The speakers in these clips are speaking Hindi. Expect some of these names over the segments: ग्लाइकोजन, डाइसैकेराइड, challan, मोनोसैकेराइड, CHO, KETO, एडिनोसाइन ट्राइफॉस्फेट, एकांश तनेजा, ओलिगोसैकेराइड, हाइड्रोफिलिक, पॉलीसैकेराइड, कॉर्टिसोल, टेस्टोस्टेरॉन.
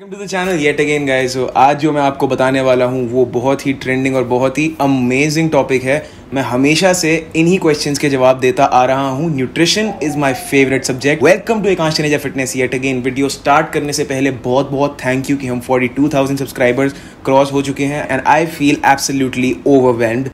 Welcome to the channel yet again guys. So आज जो मैं आपको बताने वाला हूँ वो बहुत ही ट्रेंडिंग और बहुत ही अमेजिंग टॉपिक है। मैं हमेशा से इन्हीं क्वेश्चंस के जवाब देता आ रहा हूँ। Nutrition is my favourite subject. Welcome to एकांश तनेजा fitness yet again. Video start करने से पहले बहुत बहुत थैंक यू कि हम 42,000 सब्सक्राइबर्स क्रॉस हो चुके हैं and I feel absolutely overwhelmed.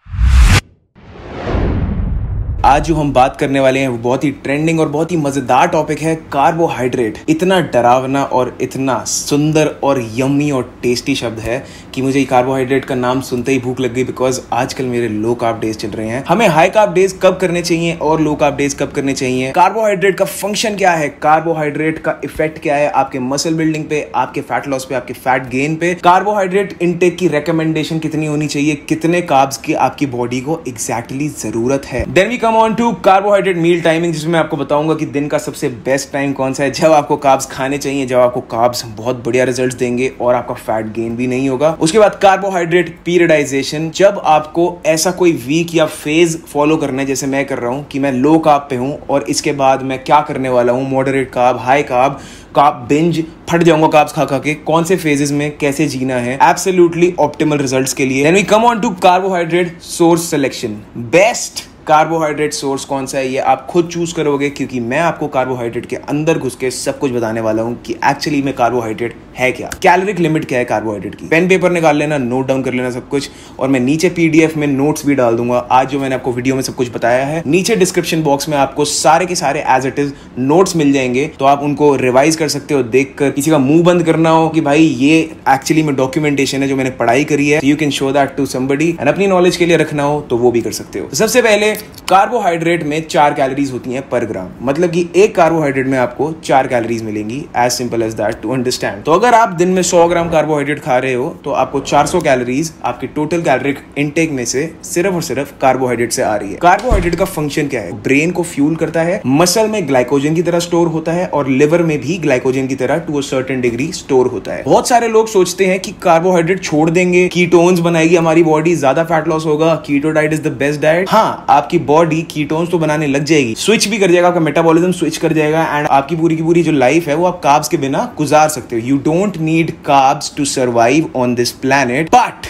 आज जो हम बात करने वाले हैं वो बहुत ही ट्रेंडिंग और बहुत ही मजेदार टॉपिक है, कार्बोहाइड्रेट। इतना डरावना और इतना सुंदर और यम्मी और टेस्टी शब्द है कि मुझे कार्बोहाइड्रेट का नाम सुनते ही भूख लग गई, बिकॉज आजकल मेरे लो कार्ब डेज चल रहे हैं। हमें हाई कार्ब डेज कब करने चाहिए और लो कार्ब डेज कब करने चाहिए, कार्बोहाइड्रेट का फंक्शन क्या है, कार्बोहाइड्रेट का इफेक्ट क्या है आपके मसल बिल्डिंग पे, आपके फैट लॉस पे, आपके फैट गेन पे, कार्बोहाइड्रेट इनटेक की रिकमेंडेशन कितनी होनी चाहिए, कितने कार्ब्स की आपकी बॉडी को एग्जैक्टली जरूरत है। Then we come on to carbohydrate meal timing, जिसमें मैं आपको बताऊंगा कि दिन का सबसे बेस्ट टाइम कौन सा है, जब आपको कार्ब्स खाने चाहिए, जब आपको कार्ब्स बहुत बढ़िया रिजल्ट्स देंगे और आपका फैट गेन भी नहीं होगा। उसके बाद कार्बोहाइड्रेट पीरियडाइजेशन, जब आपको ऐसा कोई वीक या फेज फॉलो करना है, जैसे मैं कर रहा हूँ कि मैं लो कार्ब पे हूँ और इसके बाद मैं क्या करने वाला हूँ, moderate carb, high carb, carb binge, फट जाऊंगा कार्ब्स खा खा के, कौन से फेजेस में कैसे जीना है एब्सोल्युटली ऑप्टिमल रिजल्ट्स के लिए। Then we come on to carbohydrate source selection. Best carbohydrate source कौन सा है ये आप खुद चूज करोगे, क्योंकि मैं आपको कार्बोहाइड्रेट के अंदर घुस के सब कुछ बताने वाला हूँ कि एक्चुअली में कार्बोहाइड्रेट है क्या, कैलोरिक लिमिट क्या है कार्बोहाइड्रेट की। पेन पेपर निकाल लेना, नोट डाउन कर लेना सब कुछ, और मैं नीचे पीडीएफ में नोट्स भी डाल दूंगा। आज जो मैंने आपको वीडियो में सब कुछ बताया है, नीचे डिस्क्रिप्शन बॉक्स में आपको सारे के सारे एज इट इज नोट्स मिल जाएंगे, तो आप उनको रिवाइज कर सकते हो देख कर। किसी का मुंह बंद करना हो कि भाई ये एक्चुअली में डॉक्यूमेंटेशन है जो मैंने पढ़ाई करी है, you can show that to somebody, and अपनी नॉलेज के लिए रखना हो तो वो भी कर सकते हो। सबसे पहले कार्बोहाइड्रेट में 4 कैलोरीज होती हैं पर ग्राम, मतलब कि एक कार्बोहाइड्रेट में आपको 4 कैलोरीज मिलेंगी, as simple as that to understand. तो अगर आप दिन में 100 ग्राम कार्बोहाइड्रेट खा रहे हो तो आपको 400 कैलोरीज आपके टोटल कैलोरिक इनटेक में से सिर्फ और सिर्फ कार्बोहाइड्रेट से आ रही है। कार्बोहाइड्रेट का फंक्शन क्या है, ब्रेन को फ्यूल करता है, मसल में ग्लाइकोजन की तरह स्टोर होता है और लिवर में भी ग्लाइकोजन की तरह to a certain degree store होता है। बहुत सारे लोग सोचते हैं कि कार्बोहाइड्रेट छोड़ देंगे, कीटोन्स बनाएगी हमारी बॉडी, ज्यादा फैट लॉस होगा, keto diet is the best diet. हाँ, आपकी बॉडी कीटोन्स तो बनाने लग जाएगी, स्विच भी कर जाएगा, आपका मेटाबॉलिज्म स्विच कर जाएगा, एंड आपकी पूरी की पूरी जो लाइफ है वो आप कार्ब्स के बिना गुजार सकते हो। You don't need carbs to survive on this planet. But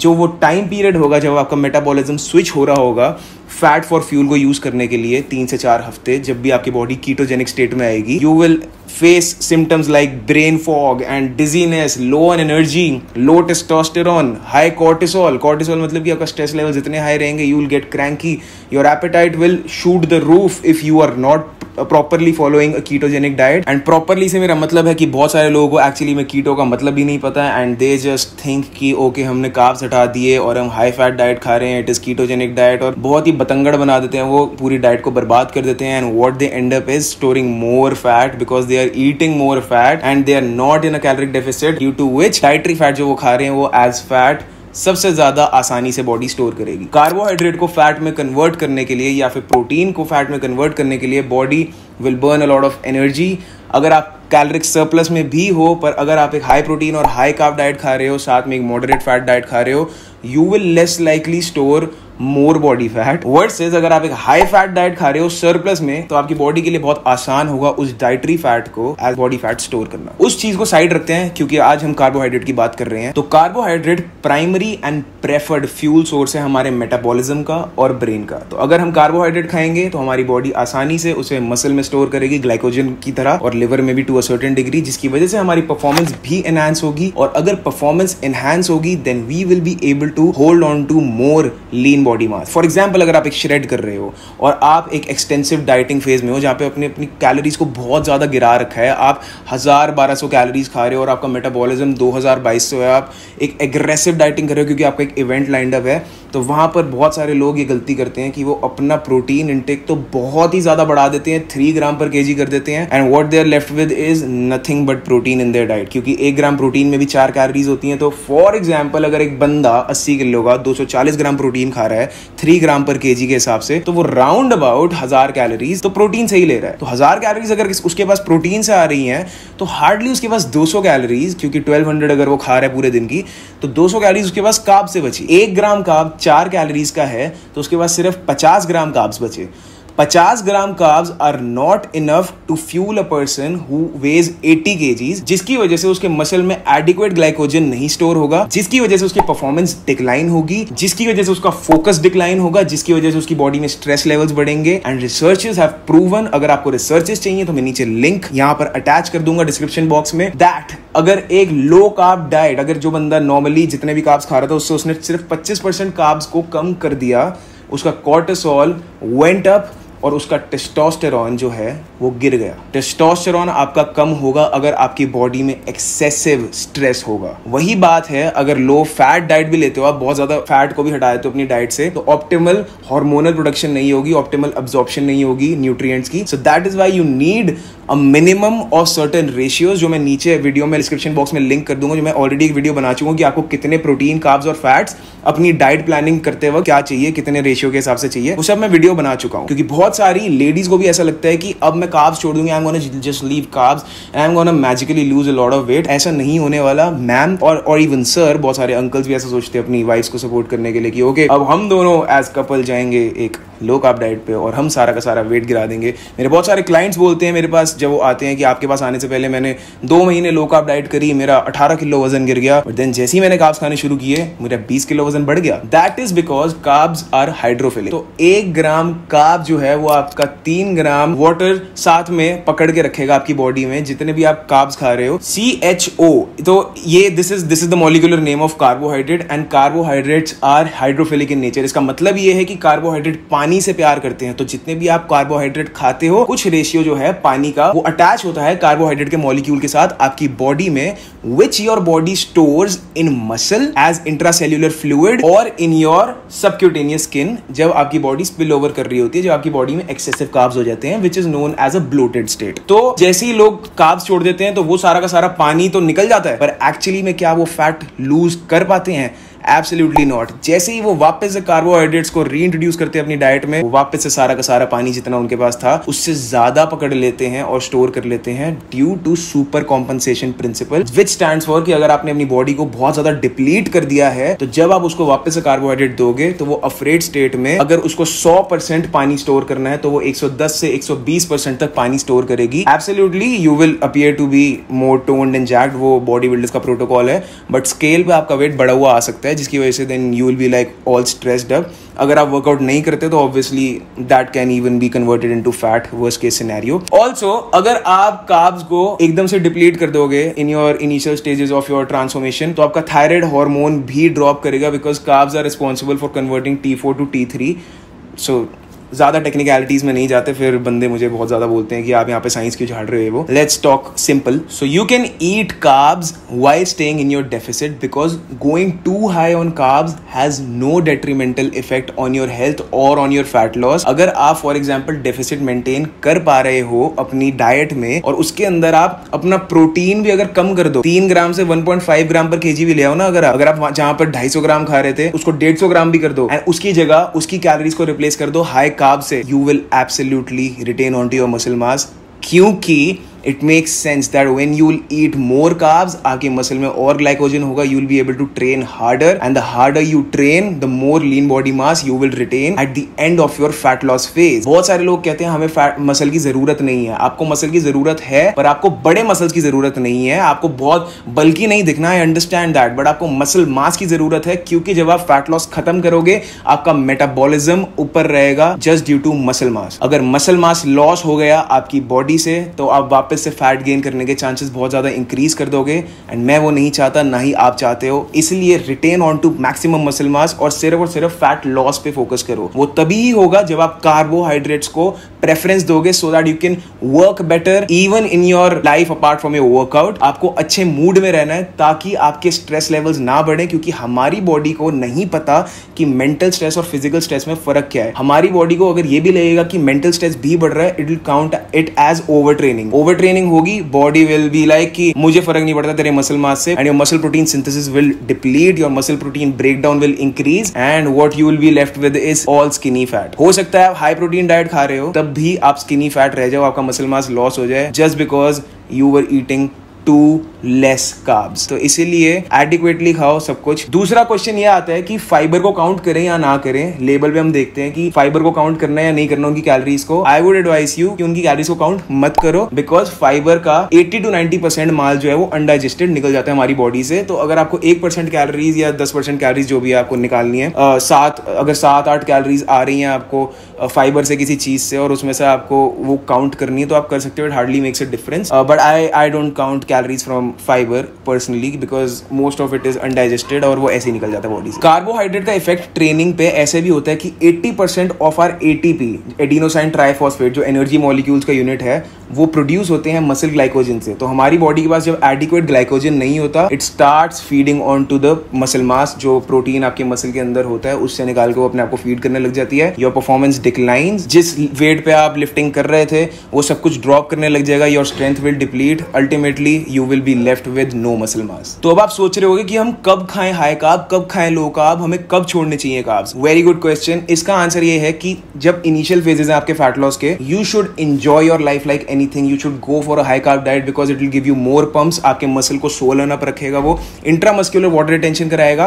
जो वो टाइम पीरियड होगा जब आपका मेटाबॉलिज्म स्विच हो रहा होगा फैट फॉर फ्यूल को यूज करने के लिए, 3 से 4 हफ्ते जब भी आपकी बॉडी कीटोजेनिक स्टेट में आएगी, you will face symptoms like brain fog and dizziness, low on energy, low टेस्टोस्टेरॉन, high कॉर्टिसोल। कॉर्टिसोल मतलब कि आपका स्ट्रेस लेवल जितने हाई रहेंगे, you will get cranky, your appetite will shoot the roof if you are not properly following ketogenic diet. And properly से मेरा मतलब है कि बहुत सारे लोगों को एक्चुअली में कीटो का मतलब भी नहीं पता, एंड दे जस्ट थिंक कि ओके हमने कार्ब्स हटा दिए और हम हाई फैट डाइट खा रहे हैं, इट इज कीटोजेनिक डाइट, और बहुत ही बतंगड़ बना देते हैं, वो पूरी डाइट को बर्बाद कर देते हैं। And what they end up is storing more fat because they are eating more fat and they are not in a caloric deficit, due to which dietary fat जो वो खा रहे हैं वो एज फैट सबसे ज्यादा आसानी से बॉडी स्टोर करेगी। कार्बोहाइड्रेट को फैट में कन्वर्ट करने के लिए या फिर प्रोटीन को फैट में कन्वर्ट करने के लिए body will burn a lot of energy. अगर आप कैलोरिक सरप्लस में भी हो, पर अगर आप एक हाई प्रोटीन और हाई कार्ब डाइट खा रहे हो, साथ में एक मॉडरेट फैट डाइट खा रहे हो, you will less likely store more body fat, versus अगर आप एक हाई फैट डाइट खा रहे हो सरप्लस में, तो आपकी बॉडी के लिए बहुत आसान होगा उस डाइटरी फैट को एज बॉडी फैट स्टोर करना। उस चीज को साइड रखते हैं क्योंकि आज हम कार्बोहाइड्रेट की बात कर रहे हैं। तो carbohydrate primary and preferred fuel source है हमारे मेटाबॉलिज्म का और ब्रेन का। तो अगर हम कार्बोहाइड्रेट खाएंगे तो हमारी बॉडी आसानी से उसे मसल में स्टोर करेगी ग्लाइकोजन की तरह, और लिवर में भी टू अ सर्टेन डिग्री, जिसकी वजह से हमारी परफॉर्मेंस भी एनहांस होगी। और अगर परफॉर्मेंस एनहांस होगी then we will be able to hold on to more lean body mass. For example, अगर आप एक श्रेड कर रहे हो और आप एक एक्सटेंसिव डाइटिंग फेज में हो जहाँ पे अपने अपनी कैलोरीज को बहुत ज़्यादा गिरा रखा है, आप 1000-1200 कैलोरीज खा रहे हो और आपका मेटाबॉलिज्म 2000-2200 है, आप एक एग्रेसिव डाइटिंग कर रहे हो क्योंकि आपका एक इवेंट लाइंड अप है, तो वहाँ पर बहुत सारे लोग ये गलती करते हैं कि वो अपना प्रोटीन इनटेक तो बहुत ही ज़्यादा बढ़ा देते हैं, 3 ग्राम पर kg कर देते हैं, and what they are left with is nothing but protein in their diet, क्योंकि 1 ग्राम प्रोटीन में भी 4 कैलोरीज होती हैं। तो फॉर एग्जाम्पल, अगर एक बंदा 80 किलो का 240 ग्राम प्रोटीन खा रहा है 3 ग्राम पर kg के हिसाब से, तो वो राउंड अबाउट 1000 कैलोरीज तो प्रोटीन से ही ले रहा है। तो 1000 कैलोरीज अगर उसके पास प्रोटीन से आ रही हैं तो हार्डली उसके पास 200 कैलोरीज, क्योंकि 1200 अगर वो खा रहा है पूरे दिन की, तो 200 कैलोरीज उसके पास कार्ब से बची। 1 ग्राम कार्ब 4 कैलोरीज का है तो उसके पास सिर्फ 50 ग्राम कार्ब्स बचे। 50 gram carbs are not enough to fuel a person who weighs 80 kgs, जिसकी वजह से उसके मसल में एडिक्वेट ग्लाइकोजन नहीं स्टोर होगा, जिसकी वजह से उसकी परफॉर्मेंस डिक्लाइन होगी, जिसकी वजह से उसका फोकस डिक्लाइन होगा, जिसकी वजह से उसकी बॉडी में स्ट्रेस लेवल्स बढ़ेंगे। एंड रिसर्चेस हैव प्रूवन, अगर आपको रिसर्चेस चाहिए तो मैं नीचे लिंक यहाँ पर अटैच कर दूंगा डिस्क्रिप्शन बॉक्स में, दैट अगर एक लो कार्ब डाइट, अगर जो बंदा नॉर्मली जितने भी कार्ब्स खा रहा था उससे उसने सिर्फ 25% कार्ब्स को कम कर दिया, उसका कॉर्टिसोल वेंट अप और उसका टेस्टोस्टेरॉन जो है वो गिर गया। टेस्टोस्टेरॉन आपका कम होगा अगर आपकी बॉडी में एक्सेसिव स्ट्रेस होगा। वही बात है अगर लो फैट डाइट भी लेते हो, आप बहुत ज्यादा फैट को भी हटा देते हो अपनी डाइट से, तो ऑप्टिमल हार्मोनल प्रोडक्शन नहीं होगी, ऑप्टिमल अब्जॉर्प्शन नहीं होगी न्यूट्रिएंट्स की। So that is why you need a minimum of certain ratios, जो मैं नीचे वीडियो में डिस्क्रिप्शन बॉक्स में लिंक कर दूंगा, जो मैं ऑलरेडी एक वीडियो बना चुका हूँ कि आपको कितने प्रोटीन, कार्ब्स और फैट्स अपनी डाइट प्लानिंग करते वक्त क्या चाहिए, कितने रेशियो के हिसाब से चाहिए, वो सब मैं वीडियो बना चुका हूँ। क्योंकि बहुत सारी लेडीज को भी ऐसा लगता है कि अब मैं कार्ब्स छोड़ दूंगी, I am gonna just leave carbs and I am gonna magically lose a lot of weight. ऐसा नहीं होने वाला मैम और इवन सर, बहुत सारे अंकल्स भी ऐसा सोचते हैं अपनी वाइफ्स को सपोर्ट करने के लिए कि ओके अब हम दोनों एज कपल जाएंगे एक लो कार्ब डाइट पे और हम सारा का सारा वेट गिरा देंगे। मेरे बहुत सारे क्लाइंट्स बोलते हैं मेरे पास जब वो आते हैं कि आपके पास आने से पहले मैंने 2 महीने लो कार्ब डाइट करी, मेरा 18 किलो वजन गिर गया, और देन जैसे ही मैंने कार्ब्स खाने शुरू किए मेरा 20 किलो वजन बढ़ गया। That is because carbs are हाइड्रोफिलिक। तो 1 ग्राम कार्ब जो है वो आपका 3 ग्राम वाटर साथ में पकड़ के रखेगा आपकी बॉडी में, जितने भी आप कार्ब्स खा रहे हो। CHO, तो ये this is the molecular name of carbohydrate, and carbohydrates are हाइड्रोफिलिक in nature. इसका मतलब ये है कि कार्बोहाइड्रेट पानी से प्यार करते हैं, तो जितने भी आप कार्बोहाइड्रेट खाते हो कुछ रेशियो जो है पानी का वो अटैच होता है कार्बोहाइड्रेट के मॉलिक्यूल के साथ आपकी बॉडी में, which your body stores in muscle as intracellular fluid और इन योर सबक्यूटेनियस स्किन, जब आपकी बॉडी स्पिल ओवर कर रही होती है, जब आपकी बॉडी में एक्सेसिव कार्ब्स हो जाते हैं, which is known as a bloated state. तो जैसे ही लोग कार्ब्स छोड़ देते हैं तो वो सारा का सारा पानी तो निकल जाता है, पर एक्चुअली में क्या वो फैट लूज कर पाते हैं? Absolutely not. जैसे ही वो वापस से कार्बोहाइड्रेट्स को रीइंट्रोड्यूस करते हैं अपनी डाइट में, वो वापस से सारा का सारा पानी जितना उनके पास था उससे ज्यादा पकड़ लेते हैं और स्टोर कर लेते हैं, due to super compensation principle, which stands for कि अगर आपने अपनी बॉडी को बहुत ज्यादा डिप्लीट कर दिया है तो जब आप उसको वापस से कार्बोहाइड्रेट दोगे तो वो अफ्रेड स्टेट में, अगर उसको 100% पानी स्टोर करना है तो वो 110 से 120% तक पानी स्टोर करेगी। Absolutely you will appear to be more toned and jacked, वो बॉडी बिल्डर्स का प्रोटोकॉल है, बट स्केल पे आपका वेट बढ़ा हुआ आ सकता है, जिसकी वजह से then you will be like all stressed up. अगर आप वर्कआउट नहीं करते तो obviously that can even be converted into fat, worst case scenario. Also अगर आप कार्ब्स को एकदम से डिप्लीट कर दोगे in your initial stages of your transformation, तो आपका थायराइड हार्मोन भी ड्रॉप करेगा, because carbs are responsible for converting T4 to T3। So ज्यादा टेक्निकलिटीज में नहीं जाते, फिर बंदे मुझे बहुत ज्यादा बोलते हैं कि आप यहाँ पे साइंस क्यों झाड़ रहे हो। Let's talk simple. So you can eat carbs while staying in your deficit, because going to high on carbs has no detrimental effect on your health और ऑन योर फैट लॉस। अगर आप फॉर एग्जाम्पल डेफिसिट मेंटेन कर पा रहे हो अपनी डाइट में और उसके अंदर आप अपना प्रोटीन भी अगर कम कर दो, 3 ग्राम से 1.5 ग्राम पर kg भी ले आओ ना, अगर आप जहां पर 250 ग्राम खा रहे थे उसको 150 ग्राम भी कर दो, एंड उसकी जगह उसकी कैलोरीज को रिप्लेस कर दो हाई कार्ब से, you will absolutely retain on to your muscle mass, क्योंकि it makes sense that when you will eat more carbs आपके मसल में और ग्लाइकोजन होगा, you will be able to train harder, and the harder you train the more lean body mass you will retain at the end of your fat loss phase. बहुत सारे लोग कहते हैं हमें फैट मसल की जरूरत नहीं है। आपको मसल की जरूरत है, पर आपको बड़े मसल्स की जरूरत नहीं है, आपको बहुत बल्कि नहीं दिखना है, अंडरस्टैंड दैट, बट आपको मसल मास की जरूरत है, क्योंकि जब आप फैट लॉस खत्म करोगे आपका मेटाबॉलिज्म ऊपर रहेगा just due to muscle mass. अगर मसल मास लॉस हो गया आपकी बॉडी से तो आप वापस से फैट गेन करने के चांसेस बहुत ज्यादा इंक्रीज कर दोगे, एंड मैं वो नहीं चाहता, ना ही आप चाहते हो। इसलिए retain on to maximum muscle mass और सिर्फ फैट लॉस पे फोकस करो। वो तभी ही होगा जब आप कार्बोहाइड्रेट्स को प्रेफरेंस दोगे, so that you can work better even in your life apart from your workout. आपको अच्छे मूड में रहना है ताकि आपके स्ट्रेस लेवल्स ना बढ़े, क्योंकि हमारी बॉडी को नहीं पता कि मेंटल स्ट्रेस और फिजिकल स्ट्रेस में फर्क क्या है। हमारी बॉडी को अगर ये भी लगेगा कि मेंटल स्ट्रेस भी बढ़ रहा है, it will count it as over training. Training होगी, बॉडी विल बी लाइक कि मुझे फर्क नहीं पड़ता तेरे मसल मास से, and your muscle protein synthesis will deplete, your muscle protein breakdown will increase, and what you will be left with is all skinny fat. हो सकता है आप हाई प्रोटीन डाइट खा रहे हो तब भी आप स्किनी फैट रह जाओ, आपका मसल मास लॉस हो जाए, just because you were eating too less carbs. तो इसीलिए एडिक्वेटली खाओ सब कुछ। दूसरा क्वेश्चन ये आता है कि फाइबर को काउंट करें या ना करें। लेबल पे हम देखते हैं कि फाइबर को काउंट करना है या नहीं करना उनकी कैलोरीज को। आई वुड एडवाइस यू कि उनकी कैलोरीज को काउंट मत करो, बिकॉज फाइबर का 80 to 90% माल जो है वो अनडाइजेस्टेड निकल जाता है हमारी बॉडी से। तो अगर आपको 1% कैलोरीज या 10% कैलोरीज जो भी है आपको निकालनी है, अगर सात आठ कैलोरीज आ रही हैं आपको फाइबर से किसी चीज से और उसमें से आपको वो काउंट करनी है तो आप कर सकते हो। It hardly makes a difference, but I don't count calories from fibre personally, because most of it is undigested और वो ऐसे ही निकल जाता है बॉडी से। कार्बोहाइड्रेट का इफेक्ट ट्रेनिंग पे ऐसे भी होता है कि 80% of our ATP एडिनोसाइन ट्राइफॉस्फेट जो एनर्जी मॉलिक्यूल्स का यूनिट है वो प्रोड्यूस होते हैं मसल ग्लाइकोजन से। तो हमारी बॉडी के पास जब एडिक्वेट ग्लाइकोजन नहीं होता, it starts feeding on to the muscle mass, जो प्रोटीन आपके मसल के अंदर होता है उससे निकाल के वो अपने आपको फीड करने लग जाती है। योर परफॉर्मेंस डिक्लाइंस, जिस वेट पे आप लिफ्टिंग कर रहे थे वो सब कुछ ड्रॉप करने लग जाएगा। Your strength will deplete, ultimately you will be left with no muscle mass. तो अब आप सोच रहे होगे कि हम कब खाएं हाई कार्ब, कब खाएं लो कार्ब, हमें कब छोड़ने चाहिए कार्ब्स। Very good question. इसका आंसर ये है कि जब इनिशियल फेजेस हैं आपके फैट लॉस के, you should enjoy your life like anything. You should go for a high carb diet because it will give you more pumps. आपके मसल को सोलन अप रखेगा, वो इंट्रामस्कुलर वाटर रिटेंशन कराएगा,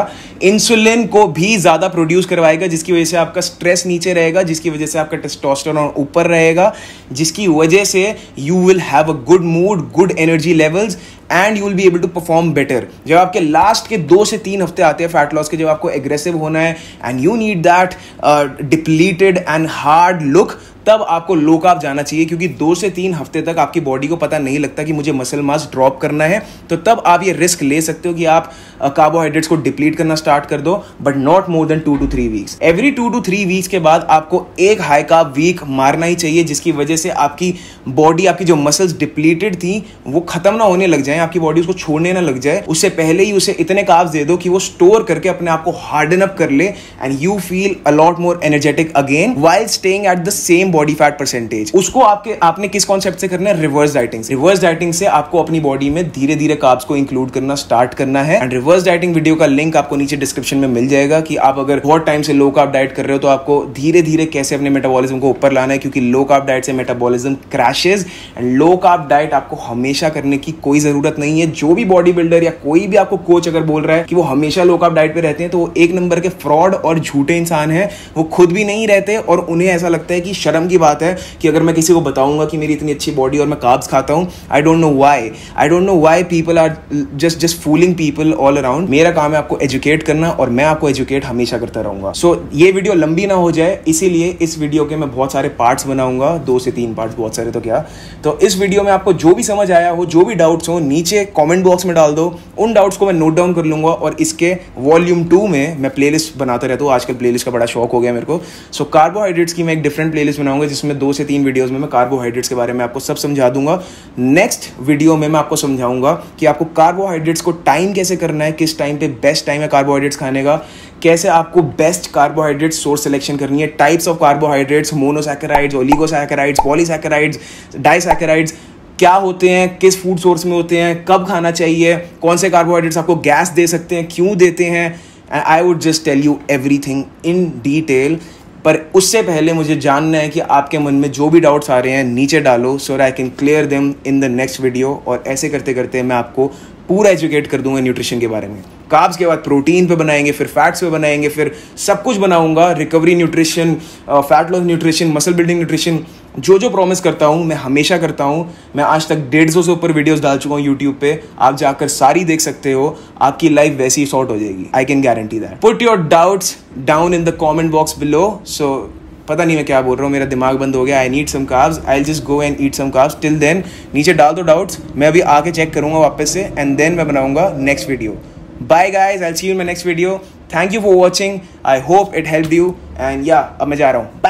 इंसुलिन को भी ज्यादा प्रोड्यूस करवाएगा, जिसकी वजह से आपका स्ट्रेस नीचे रहेगा, जिसकी वजह से आपका टेस्टोस्टेरोन ऊपर रहेगा, जिसकी वजह से you will have a good mood, good energy levels and you will be able to perform better. जब आपके लास्ट के 2 से 3 हफ्ते आते हैं फैट लॉस के, जब आपको एग्रेसिव होना है and you need that depleted and hard look, तब आपको लो कार्ब जाना चाहिए, क्योंकि 2 से 3 हफ्ते तक आपकी बॉडी को पता नहीं लगता कि मुझे मसल मास ड्रॉप करना है। तो तब आप ये रिस्क ले सकते हो कि आप कार्बोहाइड्रेट्स को डिप्लीट करना स्टार्ट कर दो, but not more than 2 to 3 weeks. Every 2 to 3 weeks के बाद आपको एक हाई कार्ब वीक मारना ही चाहिए, जिसकी वजह से आपकी बॉडी, आपकी जो मसल्स डिप्लीटेड थी वो खत्म ना होने लग जाए, आपकी बॉडी उसको छोड़ने ना लग जाए। उससे पहले ही उसे इतने कार्ब्स दे दो कि वो स्टोर करके अपने आप को हार्डन अप कर ले and you feel a lot more energetic again while staying at the same body fat percentage. उसको आपने किस कॉन्सेप्ट से करना है? Reverse dieting. रिवर्स डाइटिंग से आपको अपनी बॉडी में धीरे धीरे कार्ब्स को इंक्लूड करना स्टार्ट करना है। एंड रिवर्स डाइटिंग वीडियो का लिंक आपको नीचे डिस्क्रिप्शन में मिल जाएगा कि आप अगर बहुत टाइम से लो कार्ब डाइट कर रहे हो तो आपको धीरे धीरे कैसे अपने मेटाबॉलिज्म को ऊपर लाना है, क्योंकि लो कार्ब डाइट से metabolism crashes and low carb diet आपको हमेशा करने की कोई जरूरत नहीं है। जो भी बॉडी बिल्डर या कोई भी आपको कोच अगर बोल रहा है कि वो हमेशा लो कार्ब डाइट पे रहते हैं तो वो एक नंबर के फ्रॉड और झूठे इंसान है। वो खुद भी नहीं रहते और उन्हें ऐसा लगता है कि शर्म की बात है कि अगर मैं किसी को बताऊंगा कि मेरी इतनी अच्छी बॉडी और मैं कार्ब्स खाता हूं। I don't know why people are just fooling people all around. मेरा काम है आपको एजुकेट करना और मैं आपको एजुकेट हमेशा करता रहूंगा। सो ये वीडियो लंबी ना हो जाए इसीलिए इस वीडियो के मैं बहुत सारे पार्ट्स बनाऊंगा, 2 से 3 पार्ट्स, बहुत सारे तो क्या। तो इस वीडियो में आपको जो भी समझ आया हो, जो भी डाउट्स हो, नीचे कमेंट बॉक्स में डाल दो। उन डाउट्स को मैं नोट डाउन कर लूंगा और इसके वॉल्यूम 2 में मैं प्लेलिस्ट बनाता रहता हूँ। आजकल प्लेलिस्ट का बड़ा शौक हो गया मेरे को। सो कार्बोहाइड्रेट्स की मैं एक डिफरेंट प्लेलिस्ट बनाऊंगा जिसमें 2 से 3 वीडियोस में मैं कार्बोहाइड्रेट्स के बारे में आपको सब समझा दूंगा। नेक्स्ट वीडियो में मैं आपको समझाऊंगा कि आपको कार्बोहाइड्रेट्स को टाइम कैसे करना है, किस टाइम पे बेस्ट टाइम है कार्बोहाइड्रेट्स खाने का, कैसे आपको बेस्ट कार्बोहाइड्रेट सोर्स सिलेक्शन करनी है, types of carbohydrates, monosaccharides, oligosaccharides, polysaccharides, disaccharides क्या होते हैं, किस फूड सोर्स में होते हैं, कब खाना चाहिए, कौन से कार्बोहाइड्रेट्स आपको गैस दे सकते हैं, क्यों देते हैं। And I would just tell you everything in detail. पर उससे पहले मुझे जानना है कि आपके मन में जो भी डाउट्स आ रहे हैं नीचे डालो so that I can clear them in the next video. और ऐसे करते करते मैं आपको पूरा एजुकेट कर दूंगा न्यूट्रिशन के बारे में। कार्ब्स के बाद प्रोटीन पे बनाएंगे, फिर फैट्स पे बनाएंगे, फिर सब कुछ बनाऊंगा। Recovery nutrition, fat loss nutrition, muscle building nutrition, जो प्रॉमिस करता हूँ मैं हमेशा करता हूँ। मैं आज तक 150 से ऊपर वीडियोस डाल चुका हूँ यूट्यूब पे, आप जाकर सारी देख सकते हो। आपकी लाइफ वैसी ही शॉर्ट हो जाएगी, I can guarantee that. Put your doubts down in the comment box below. So पता नहीं मैं क्या बोल रहा हूँ, मेरा दिमाग बंद हो गया। I need some carbs, I will just go and eat some carbs. Till then नीचे डाल दो डाउट्स, मैं अभी आके चेक करूँगा वापस से एंड देन मैं बनाऊँगा next video. Bye guys, I will see you in my next video. Thank you for watching, I hope it help you. And या अब मैं जा रहा हूँ।